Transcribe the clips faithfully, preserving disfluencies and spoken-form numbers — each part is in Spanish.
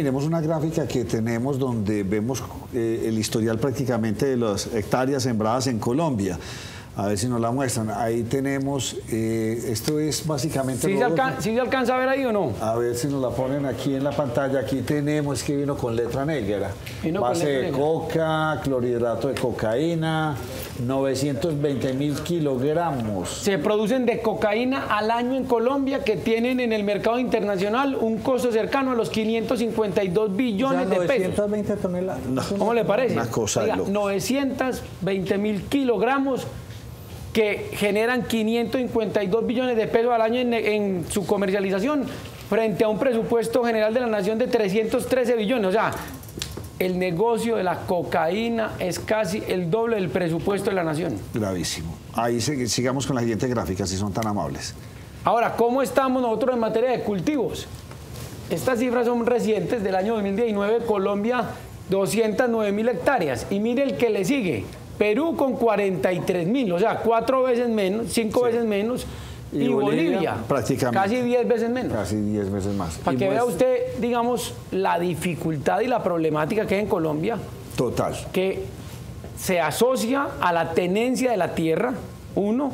Tenemos una gráfica que tenemos donde vemos eh, el historial prácticamente de las hectáreas sembradas en Colombia. A ver si nos la muestran. Ahí tenemos, eh, esto es básicamente... ¿Sí se, alcan ¿Sí se alcanza a ver ahí o no? A ver si nos la ponen aquí en la pantalla. Aquí tenemos que vino con letra negra. Vino base letra de negra. Coca, clorhidrato de cocaína, novecientos veinte mil kilogramos. Se producen de cocaína al año en Colombia, que tienen en el mercado internacional un costo cercano a los quinientos cincuenta y dos billones, o sea, de pesos. novecientas veinte toneladas. No. ¿Cómo le parece? Una cosa de loco. novecientos veinte mil kilogramos que generan quinientos cincuenta y dos billones de pesos al año en, en su comercialización, frente a un presupuesto general de la nación de trescientos trece billones. O sea, el negocio de la cocaína es casi el doble del presupuesto de la nación. Gravísimo. Ahí se, sigamos con la siguiente gráfica, si son tan amables. Ahora, ¿cómo estamos nosotros en materia de cultivos? Estas cifras son recientes, del año dos mil diecinueve, Colombia, doscientas nueve mil hectáreas. Y mire el que le sigue, Perú con cuarenta y tres mil, o sea, cuatro veces menos, cinco sí. veces menos. Y, y Bolivia, Bolivia prácticamente casi diez veces menos. Casi diez veces más. Para que vea usted, digamos, la dificultad y la problemática que hay en Colombia. Total. Que se asocia a la tenencia de la tierra, uno,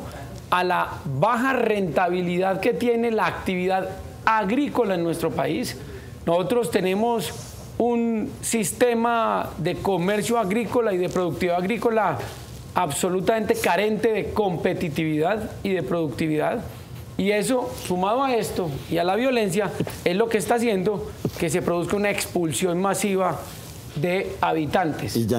a la baja rentabilidad que tiene la actividad agrícola en nuestro país. Nosotros tenemos un sistema de comercio agrícola y de productividad agrícola absolutamente carente de competitividad y de productividad, y eso, sumado a esto y a la violencia, es lo que está haciendo que se produzca una expulsión masiva de habitantes.